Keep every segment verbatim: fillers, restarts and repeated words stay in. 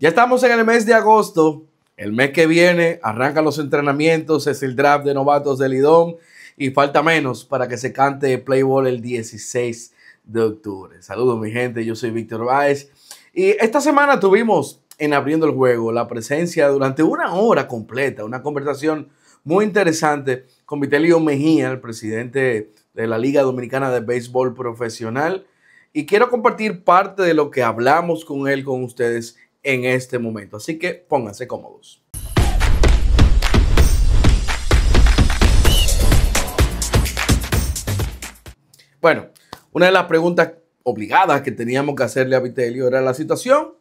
Ya estamos en el mes de agosto. El mes que viene arrancan los entrenamientos, es el draft de novatos del Lidón y falta menos para que se cante Play Ball el dieciséis de octubre. Saludos mi gente, yo soy Víctor Báez y esta semana tuvimos en Abriendo el Juego la presencia durante una hora completa, una conversación muy interesante con Vitelio Mejía, el presidente de la Liga Dominicana de Béisbol Profesional, y quiero compartir parte de lo que hablamos con él con ustedes en este momento. Así que pónganse cómodos. Bueno, una de las preguntas obligadas que teníamos que hacerle a Vitelio era la situación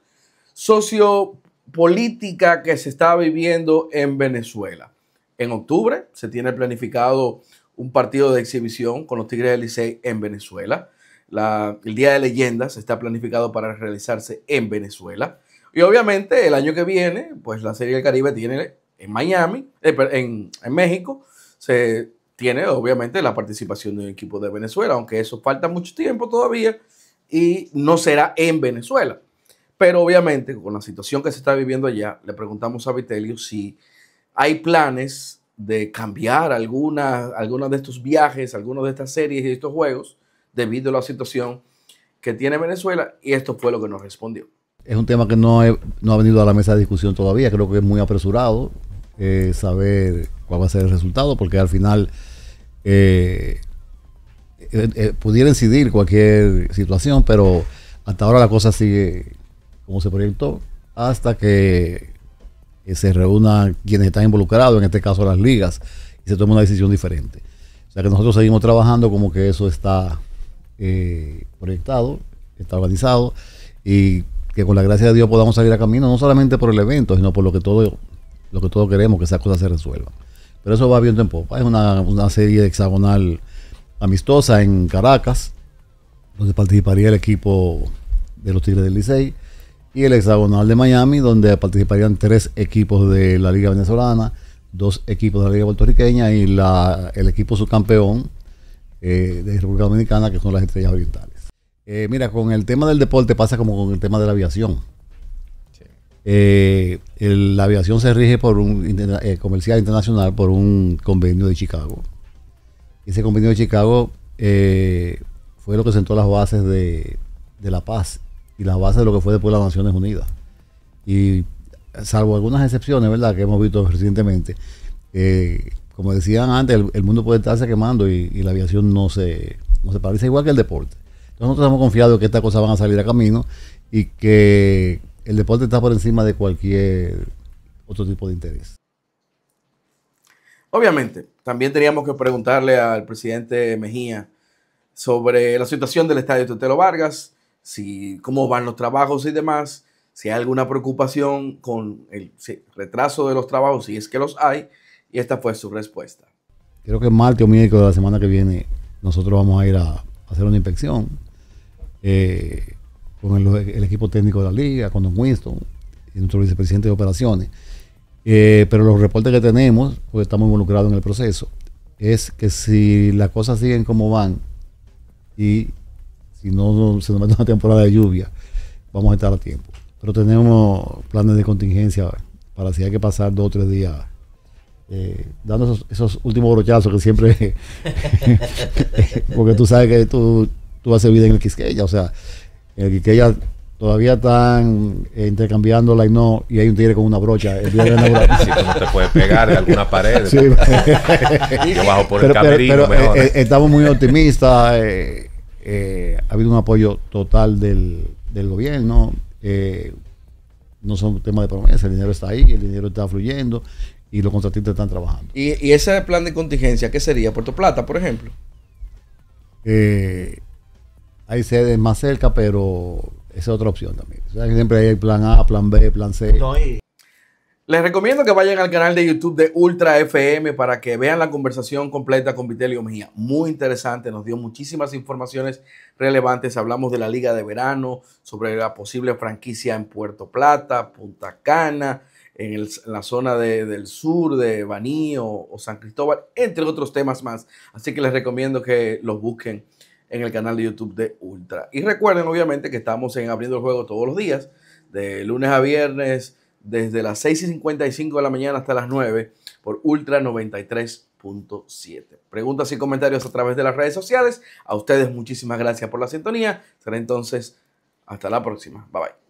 sociopolítica que se está viviendo en Venezuela. En octubre se tiene planificado un partido de exhibición con los Tigres del Liceo en Venezuela. La, el Día de Leyendas está planificado para realizarse en Venezuela. Y obviamente el año que viene, pues la Serie del Caribe tiene en Miami, eh, en, en México, se tiene obviamente la participación de un equipo de Venezuela, aunque eso falta mucho tiempo todavía y no será en Venezuela. Pero obviamente con la situación que se está viviendo allá, le preguntamos a Vitelio si hay planes de cambiar algunas alguna de estos viajes, algunas de estas series y estos juegos debido a la situación que tiene Venezuela, y esto fue lo que nos respondió. Es un tema que no, he, no ha venido a la mesa de discusión todavía. Creo que es muy apresurado eh, saber cuál va a ser el resultado, porque al final eh, eh, eh, pudiera incidir cualquier situación, pero hasta ahora la cosa sigue como se proyectó hasta que eh, se reúnan quienes están involucrados, en este caso las ligas, y se tome una decisión diferente. O sea que nosotros seguimos trabajando como que eso está eh, proyectado, está organizado, y que con la gracia de Dios podamos salir a camino, no solamente por el evento, sino por lo que todo, lo que todos queremos, que esas cosas se resuelvan. Pero eso va viento en popa. Es una, una serie hexagonal amistosa en Caracas, donde participaría el equipo de los Tigres del Licey, y el hexagonal de Miami, donde participarían tres equipos de la Liga Venezolana, dos equipos de la Liga Puertorriqueña y la, el equipo subcampeón eh, de República Dominicana, que son las Estrellas Orientales. Eh, mira, con el tema del deporte pasa como con el tema de la aviación. Sí. Eh, el, la aviación se rige por un interna, eh, comercial internacional por un convenio de Chicago. Ese convenio de Chicago eh, fue lo que sentó las bases de, de la paz y las bases de lo que fue después de las Naciones Unidas. Y salvo algunas excepciones, ¿verdad?, que hemos visto recientemente, eh, como decían antes, el, el mundo puede estarse quemando y, y la aviación no se, no se paraliza, igual que el deporte. Nosotros estamos confiados que estas cosas van a salir a camino y que el deporte está por encima de cualquier otro tipo de interés. Obviamente, también teníamos que preguntarle al presidente Mejía sobre la situación del Estadio Tetelo Vargas, si, cómo van los trabajos y demás, si hay alguna preocupación con el si, retraso de los trabajos, si es que los hay, y esta fue su respuesta. Creo que martes o miércoles de la semana que viene nosotros vamos a ir a hacer una inspección eh, con el, el equipo técnico de la liga, con Don Winston y nuestro vicepresidente de operaciones, eh, pero los reportes que tenemos, porque estamos involucrados en el proceso, es que si las cosas siguen como van y si no, no se nos mete una temporada de lluvia, vamos a estar a tiempo, pero tenemos planes de contingencia para si hay que pasar dos o tres días Eh, dando esos, esos últimos brochazos que siempre porque tú sabes que tú, tú haces vida en el Quisqueya, o sea, en el Quisqueya todavía están eh, intercambiándola y no, y hay un tigre con una brocha el día de la sí, no te puedes pegar de alguna pared, sí. Yo bajo por pero, el camerino, pero, pero, mejor. Eh, estamos muy optimistas, eh, eh, ha habido un apoyo total del, del gobierno, eh, no son temas de promesa, el dinero está ahí, el dinero está fluyendo y los contratistas están trabajando. ¿Y, y ese plan de contingencia qué sería? ¿Puerto Plata, por ejemplo? Eh, hay sedes más cerca, pero esa es otra opción también. O sea, siempre hay plan A, plan B, plan C. No, y... Les recomiendo que vayan al canal de YouTube de Ultra F M para que vean la conversación completa con Vitelio Mejía. Muy interesante, nos dio muchísimas informaciones relevantes. Hablamos de la Liga de Verano, sobre la posible franquicia en Puerto Plata, Punta Cana, en, el, en la zona de, del sur, de Baní o, o San Cristóbal, entre otros temas más. Así que les recomiendo que los busquen en el canal de YouTube de Ultra. Y recuerden, obviamente, que estamos en Abriendo el Juego todos los días, de lunes a viernes, desde las seis y cincuenta y cinco de la mañana hasta las nueve, por Ultra noventa y tres punto siete. Preguntas y comentarios a través de las redes sociales. A ustedes muchísimas gracias por la sintonía. Será entonces hasta la próxima. Bye bye.